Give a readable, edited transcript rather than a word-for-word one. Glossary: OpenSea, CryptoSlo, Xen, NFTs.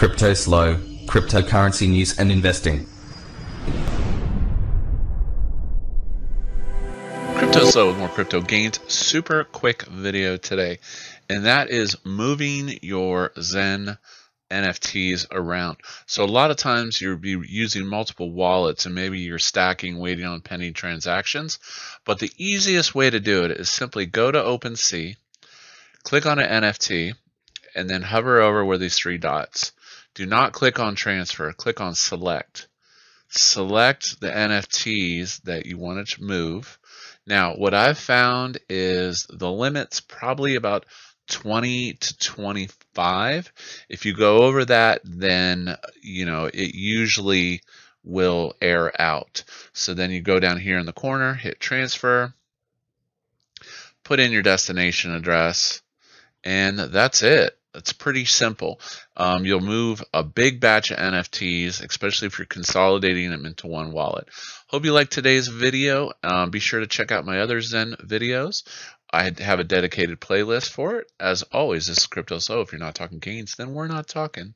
CryptoSlo, cryptocurrency news and investing. CryptoSlo with more crypto gains. Super quick video today, and that is moving your Xen NFTs around. So a lot of times you'll be using multiple wallets and maybe you're stacking, waiting on pending transactions. But the easiest way to do it is simply go to OpenSea, click on an NFT, and then hover over where these three dots. Do not click on transfer, click on select. Select the NFTs that you want to move. Now, what I've found is the limit's probably about 20 to 25. If you go over that, then, you know, it usually will air out. So then you go down here in the corner, hit transfer, put in your destination address, and that's it. It's pretty simple. You'll move a big batch of NFTs, especially if you're consolidating them into one wallet. Hope you liked today's video. Be sure to check out my other Xen videos. I have a dedicated playlist for it. As always, this is CryptoSlo. If you're not talking gains, then we're not talking.